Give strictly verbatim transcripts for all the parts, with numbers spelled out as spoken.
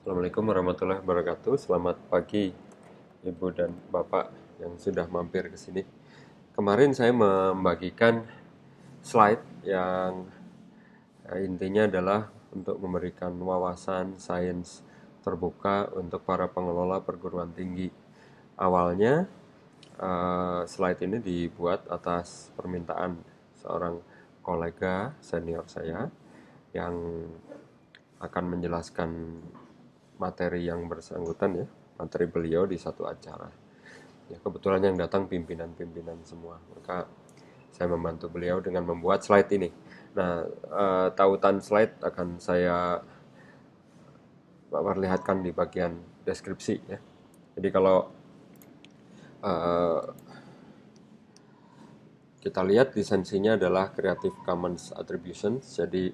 Assalamualaikum warahmatullahi wabarakatuh. Selamat pagi Ibu dan Bapak yang sudah mampir ke sini. Kemarin saya membagikan slide yang intinya adalah untuk memberikan wawasan sains terbuka untuk para pengelola perguruan tinggi. Awalnya uh, slide ini dibuat atas permintaan seorang kolega senior saya yang akan menjelaskan materi yang bersangkutan, ya, materi beliau di satu acara. Ya, kebetulan yang datang pimpinan-pimpinan semua, maka saya membantu beliau dengan membuat slide ini. Nah, eh, tautan slide akan saya perlihatkan di bagian deskripsi, ya. Jadi kalau eh, kita lihat lisensinya adalah Creative Commons Attribution, jadi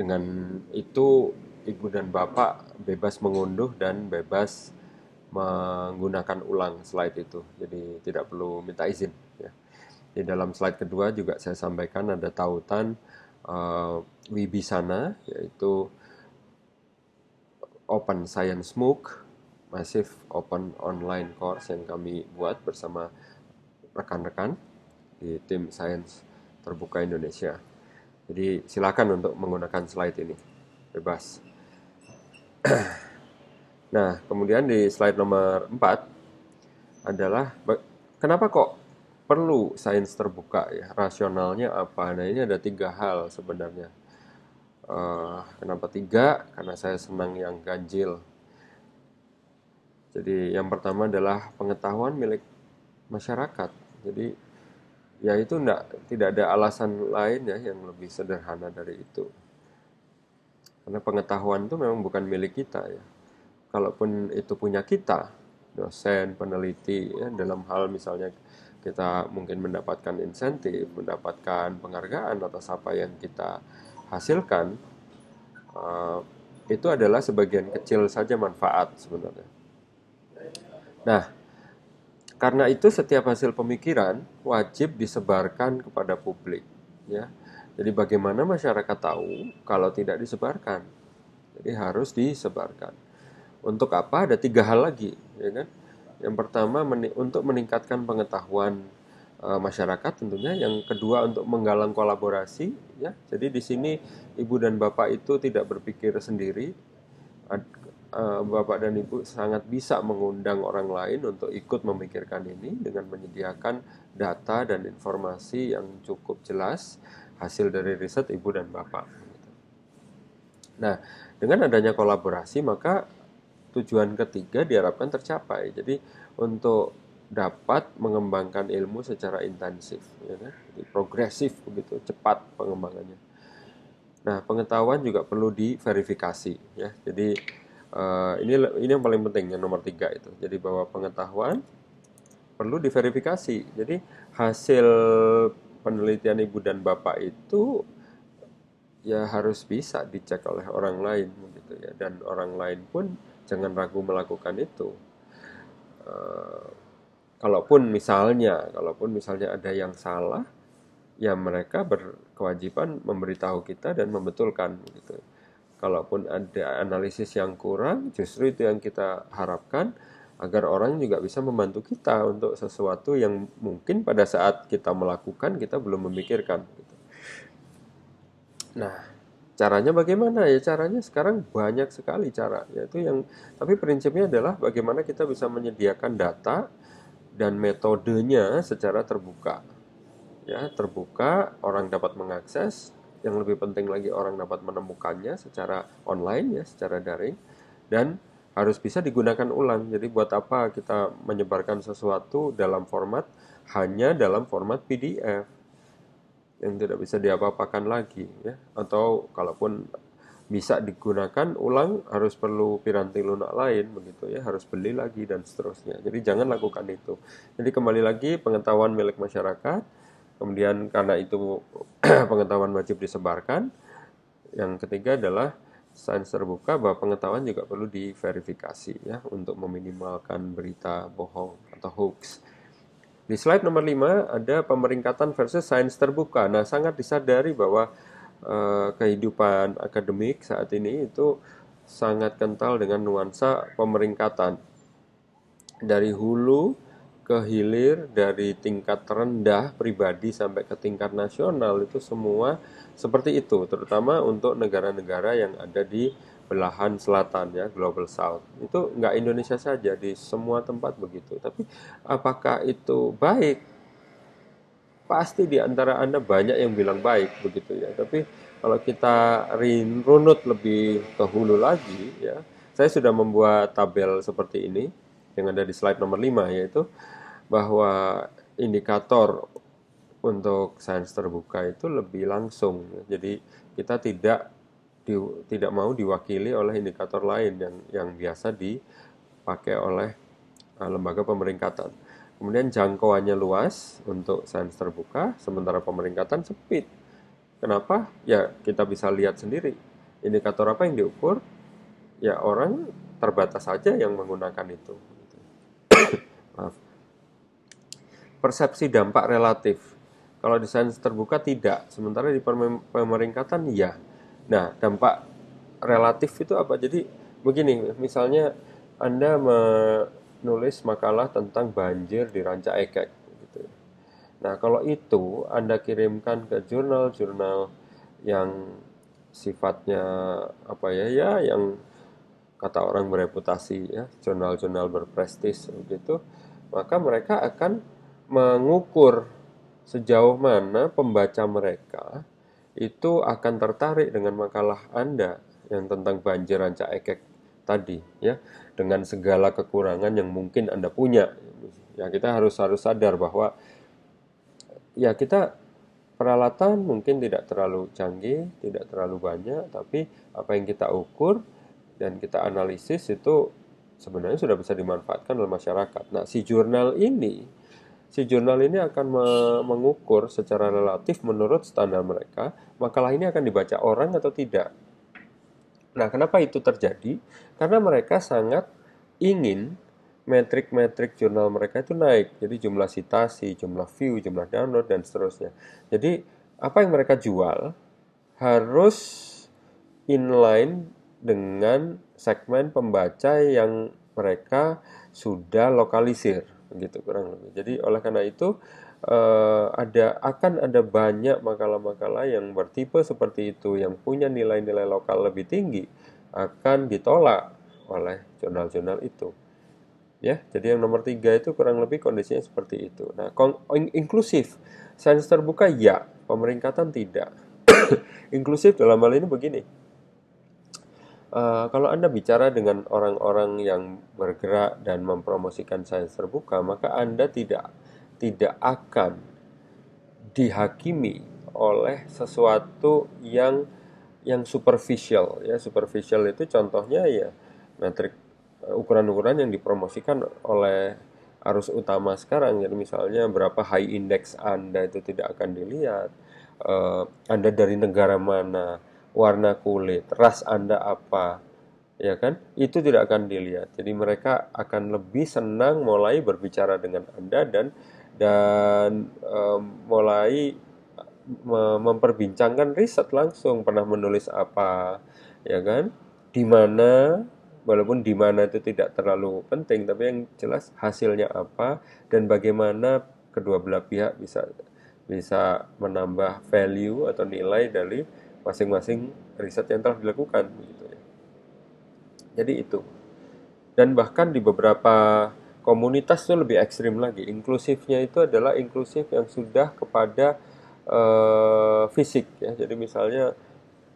dengan itu Ibu dan Bapak bebas mengunduh dan bebas menggunakan ulang slide itu. Jadi tidak perlu minta izin, ya. Di dalam slide kedua juga saya sampaikan ada tautan uh, Wibisana, yaitu Open Science MOOC, Massive Open Online Course yang kami buat bersama rekan-rekan di Tim Science Terbuka Indonesia. Jadi silakan untuk menggunakan slide ini, bebas. Nah, kemudian di slide nomor empat adalah kenapa kok perlu sains terbuka, ya, rasionalnya apa. Nah, ini ada tiga hal sebenarnya. Uh, kenapa tiga? Karena saya senang yang ganjil. Jadi yang pertama adalah pengetahuan milik masyarakat. Jadi ya itu enggak, tidak ada alasan lain, ya, yang lebih sederhana dari itu. Karena pengetahuan itu memang bukan milik kita, ya. Kalaupun itu punya kita, dosen, peneliti, ya, dalam hal misalnya kita mungkin mendapatkan insentif, mendapatkan penghargaan atas apa yang kita hasilkan, uh, itu adalah sebagian kecil saja manfaat sebenarnya. Nah, karena itu setiap hasil pemikiran wajib disebarkan kepada publik, ya. Jadi bagaimana masyarakat tahu kalau tidak disebarkan? Jadi harus disebarkan. Untuk apa? Ada tiga hal lagi, ya kan? Yang pertama meni- untuk meningkatkan pengetahuan e, masyarakat tentunya. Yang kedua untuk menggalang kolaborasi, ya. Jadi di sini Ibu dan Bapak itu tidak berpikir sendiri. Ad- e, Bapak dan Ibu sangat bisa mengundang orang lain untuk ikut memikirkan ini dengan menyediakan data dan informasi yang cukup jelas hasil dari riset Ibu dan Bapak. Nah, dengan adanya kolaborasi maka tujuan ketiga diharapkan tercapai. Jadi untuk dapat mengembangkan ilmu secara intensif, ya, jadi progresif begitu, cepat pengembangannya. Nah, pengetahuan juga perlu diverifikasi, ya. Jadi uh, ini ini yang paling penting, yang nomor tiga itu. Jadi bahwa pengetahuan perlu diverifikasi. Jadi hasil penelitian Ibu dan Bapak itu ya harus bisa dicek oleh orang lain, gitu, ya. Dan orang lain pun jangan ragu melakukan itu. Uh, kalaupun misalnya, kalaupun misalnya ada yang salah, ya mereka berkewajiban memberitahu kita dan membetulkan, gitu. Kalaupun ada analisis yang kurang, justru itu yang kita harapkan, agar orang juga bisa membantu kita untuk sesuatu yang mungkin pada saat kita melakukan kita belum memikirkan. Nah, caranya bagaimana? Ya caranya sekarang banyak sekali cara, yaitu yang tapi prinsipnya adalah bagaimana kita bisa menyediakan data dan metodenya secara terbuka. Ya, terbuka, orang dapat mengakses, yang lebih penting lagi orang dapat menemukannya secara online, ya, secara daring, dan harus bisa digunakan ulang. Jadi buat apa kita menyebarkan sesuatu dalam format, hanya dalam format P D F yang tidak bisa diapa-apakan lagi, ya. Atau kalaupun bisa digunakan ulang harus perlu piranti lunak lain, begitu, ya, harus beli lagi dan seterusnya. Jadi jangan lakukan itu. Jadi kembali lagi pengetahuan milik masyarakat. Kemudian karena itu pengetahuan wajib disebarkan. Yang ketiga adalah sains terbuka, bahwa pengetahuan juga perlu diverifikasi, ya, untuk meminimalkan berita bohong atau hoax. Di slide nomor lima ada pemeringkatan versus sains terbuka. Nah, sangat disadari bahwa eh, kehidupan akademik saat ini itu sangat kental dengan nuansa pemeringkatan. Dari hulu ke hilir, dari tingkat rendah pribadi sampai ke tingkat nasional, itu semua seperti itu, terutama untuk negara-negara yang ada di belahan selatan, ya, Global South. Itu nggak Indonesia saja, di semua tempat begitu. Tapi apakah itu baik? Pasti di antara Anda banyak yang bilang baik begitu, ya. Tapi kalau kita runut lebih ke hulu lagi, ya, saya sudah membuat tabel seperti ini yang ada di slide nomor lima, yaitu bahwa indikator untuk sains terbuka itu lebih langsung. Jadi kita tidak Di, tidak mau diwakili oleh indikator lain yang yang biasa dipakai oleh uh, lembaga pemeringkatan. Kemudian jangkauannya luas untuk sains terbuka, sementara pemeringkatan sempit. Kenapa? Ya kita bisa lihat sendiri. Indikator apa yang diukur? Ya orang terbatas saja yang menggunakan itu. Maaf. Persepsi dampak relatif. Kalau di sains terbuka tidak, sementara di pemeringkatan ya. Nah, dampak relatif itu apa? Jadi begini, misalnya Anda menulis makalah tentang banjir di Ranca Ekek. Gitu. Nah, kalau itu Anda kirimkan ke jurnal-jurnal yang sifatnya apa ya, ya yang kata orang bereputasi, ya, jurnal-jurnal berprestis begitu, maka mereka akan mengukur sejauh mana pembaca mereka itu akan tertarik dengan makalah Anda yang tentang banjir Ranca Ekek tadi, ya, dengan segala kekurangan yang mungkin Anda punya. Ya, kita harus harus sadar bahwa ya kita peralatan mungkin tidak terlalu canggih, tidak terlalu banyak, tapi apa yang kita ukur dan kita analisis itu sebenarnya sudah bisa dimanfaatkan oleh masyarakat. Nah, si jurnal ini Si jurnal ini akan mengukur secara relatif menurut standar mereka, makalah ini akan dibaca orang atau tidak. Nah, kenapa itu terjadi? Karena mereka sangat ingin metrik-metrik jurnal mereka itu naik. Jadi jumlah sitasi, jumlah view, jumlah download, dan seterusnya. Jadi apa yang mereka jual harus inline dengan segmen pembaca yang mereka sudah lokalisir. Gitu kurang lebih. Jadi oleh karena itu eh, ada akan ada banyak makalah-makalah yang bertipe seperti itu yang punya nilai-nilai lokal lebih tinggi akan ditolak oleh jurnal-jurnal itu. Ya, jadi yang nomor tiga itu kurang lebih kondisinya seperti itu. Nah, inklusif sains terbuka ya, pemeringkatan tidak. Inklusif dalam hal ini begini. Uh, kalau Anda bicara dengan orang-orang yang bergerak dan mempromosikan sains terbuka, maka Anda tidak tidak akan dihakimi oleh sesuatu yang yang superficial. Ya, superficial itu contohnya ya metrik ukuran-ukuran yang dipromosikan oleh arus utama sekarang. Jadi misalnya berapa high index Anda itu tidak akan dilihat. Uh, Anda dari negara mana? Warna kulit, ras Anda apa, ya kan? Itu tidak akan dilihat. Jadi mereka akan lebih senang mulai berbicara dengan Anda dan dan um, mulai memperbincangkan riset langsung, pernah menulis apa, ya kan? Di mana, walaupun di mana itu tidak terlalu penting, tapi yang jelas hasilnya apa dan bagaimana kedua belah pihak bisa bisa menambah value atau nilai dari masing-masing riset yang telah dilakukan, gitu ya. Jadi itu. Dan bahkan di beberapa komunitas itu lebih ekstrim lagi. Inklusifnya itu adalah inklusif yang sudah kepada uh, fisik, ya. Jadi misalnya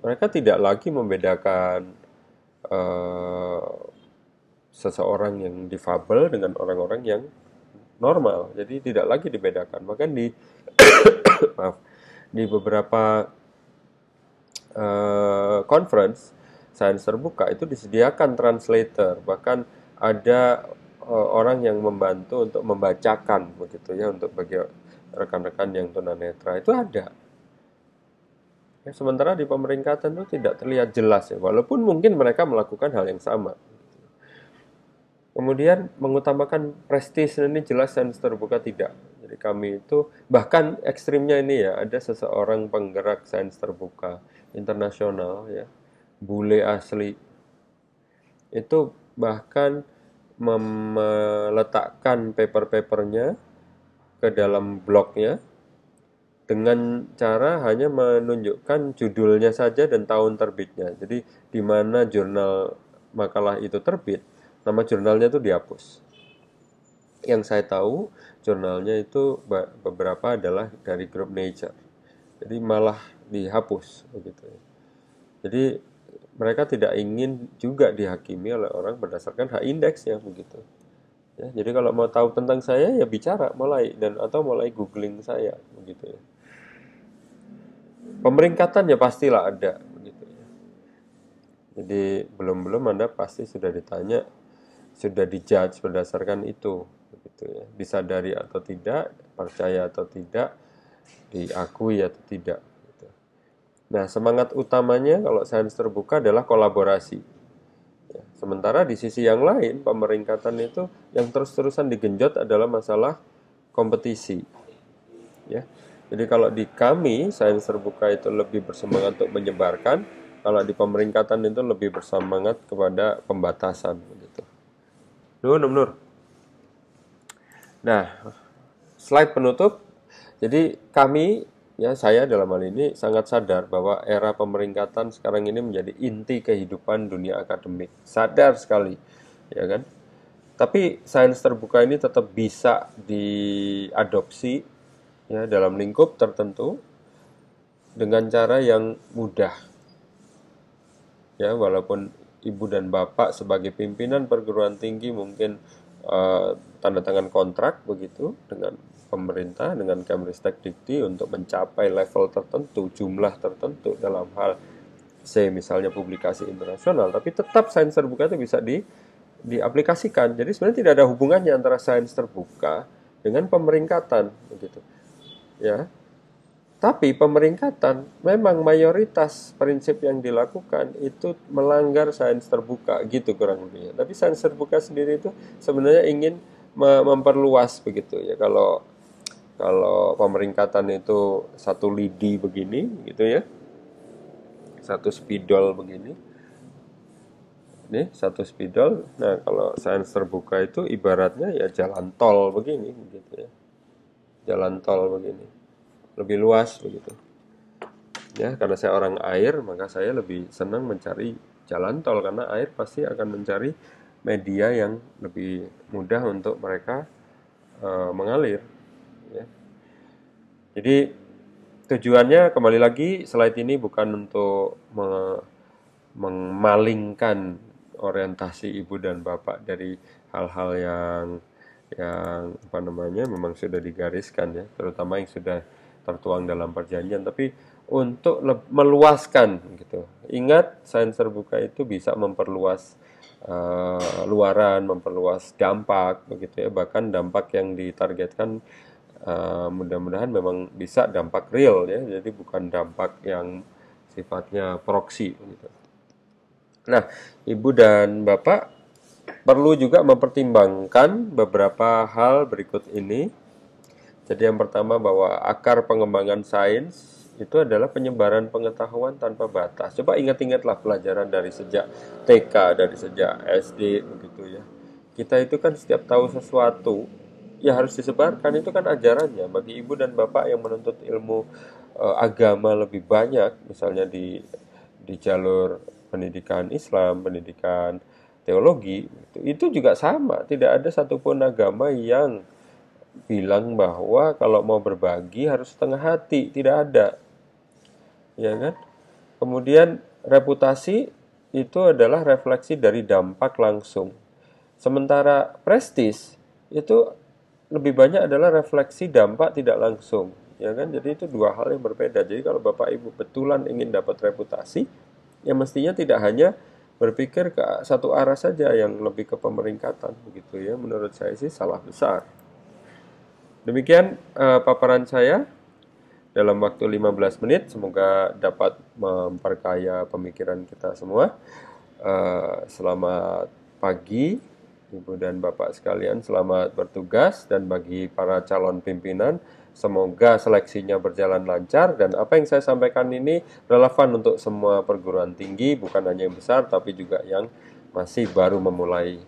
mereka tidak lagi membedakan uh, seseorang yang difabel dengan orang-orang yang normal. Jadi tidak lagi dibedakan. Bahkan di maaf, di beberapa Uh, conference sains terbuka itu disediakan translator, bahkan ada uh, orang yang membantu untuk membacakan begitu, ya, untuk bagi rekan-rekan yang tunanetra itu ada. Ya, sementara di pemeringkatan itu tidak terlihat jelas, ya, walaupun mungkin mereka melakukan hal yang sama. Kemudian mengutamakan prestis, ini jelas sains terbuka tidak. Jadi kami itu bahkan ekstrimnya ini ya, ada seseorang penggerak sains terbuka internasional, ya, bule asli itu bahkan meletakkan paper-papernya ke dalam blognya dengan cara hanya menunjukkan judulnya saja dan tahun terbitnya. Jadi di mana jurnal makalah itu terbit, nama jurnalnya itu dihapus. Yang saya tahu jurnalnya itu beberapa adalah dari grup Nature, jadi malah dihapus begitu. Jadi mereka tidak ingin juga dihakimi oleh orang berdasarkan hak indeksnya begitu. Ya, jadi kalau mau tahu tentang saya ya bicara mulai dan atau mulai googling saya begitu ya. Pemeringkatan ya pastilah ada begitu ya. Jadi belum-belum Anda pasti sudah ditanya, sudah dijudge berdasarkan itu begitu ya. Disadari atau tidak, percaya atau tidak, diakui atau tidak. Nah, semangat utamanya kalau sains terbuka adalah kolaborasi. Ya, sementara di sisi yang lain, pemeringkatan itu yang terus-terusan digenjot adalah masalah kompetisi. Ya, jadi kalau di kami, sains terbuka itu lebih bersemangat untuk menyebarkan, kalau di pemeringkatan itu lebih bersemangat kepada pembatasan. Gitu. Nur, Nur. Nah, slide penutup. Jadi kami... Ya, saya dalam hal ini sangat sadar bahwa era pemeringkatan sekarang ini menjadi inti kehidupan dunia akademik. Sadar sekali, ya kan? Tapi sains terbuka ini tetap bisa diadopsi ya dalam lingkup tertentu dengan cara yang mudah. Ya, walaupun ibu dan bapak sebagai pimpinan perguruan tinggi mungkin uh, tanda tangan kontrak begitu dengan pemerintah, dengan Cambridge Dictionary untuk mencapai level tertentu, jumlah tertentu dalam hal say misalnya publikasi internasional, tapi tetap sains terbuka itu bisa di diaplikasikan. Jadi sebenarnya tidak ada hubungannya antara sains terbuka dengan pemeringkatan begitu. Ya. Tapi pemeringkatan memang mayoritas prinsip yang dilakukan itu melanggar sains terbuka gitu kurang lebihnya. Tapi sains terbuka sendiri itu sebenarnya ingin memperluas begitu ya. Kalau kalau pemeringkatan itu satu lidi begini gitu ya, satu spidol begini, ini satu spidol. Nah kalau sains terbuka itu ibaratnya ya jalan tol begini gitu ya, jalan tol begini lebih luas begitu ya. Karena saya orang air maka saya lebih senang mencari jalan tol, karena air pasti akan mencari media yang lebih mudah untuk mereka uh, mengalir ya. Jadi tujuannya kembali lagi, slide ini bukan untuk me memalingkan orientasi ibu dan bapak dari hal-hal yang yang apa namanya memang sudah digariskan ya, terutama yang sudah tertuang dalam perjanjian, tapi untuk meluaskan gitu. Ingat, sains terbuka itu bisa memperluas Uh, luaran, memperluas dampak begitu ya, bahkan dampak yang ditargetkan uh, mudah-mudahan memang bisa dampak real ya, jadi bukan dampak yang sifatnya proksi gitu. Nah, ibu dan bapak perlu juga mempertimbangkan beberapa hal berikut ini. Jadi yang pertama bahwa akar pengembangan sains itu adalah penyebaran pengetahuan tanpa batas. Coba ingat-ingatlah pelajaran dari sejak T K, dari sejak S D begitu ya. Kita itu kan setiap tahu sesuatu ya harus disebarkan, itu kan ajarannya. Bagi ibu dan bapak yang menuntut ilmu e, agama lebih banyak, misalnya di di jalur pendidikan Islam, pendidikan teologi, itu, itu juga sama. Tidak ada satupun agama yang bilang bahwa kalau mau berbagi harus setengah hati, tidak ada. Ya kan? Kemudian reputasi itu adalah refleksi dari dampak langsung. Sementara prestis itu lebih banyak adalah refleksi dampak tidak langsung. Ya kan? Jadi itu dua hal yang berbeda. Jadi kalau Bapak Ibu betulan ingin dapat reputasi, ya mestinya tidak hanya berpikir ke satu arah saja yang lebih ke pemeringkatan begitu ya. Menurut saya sih salah besar. Demikian uh, paparan saya dalam waktu lima belas menit, semoga dapat memperkaya pemikiran kita semua. Uh, selamat pagi, Ibu dan Bapak sekalian, selamat bertugas, dan bagi para calon pimpinan, semoga seleksinya berjalan lancar dan apa yang saya sampaikan ini relevan untuk semua perguruan tinggi, bukan hanya yang besar tapi juga yang masih baru memulai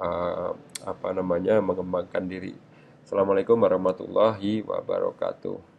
uh, apa namanya mengembangkan diri. Assalamualaikum warahmatullahi wabarakatuh.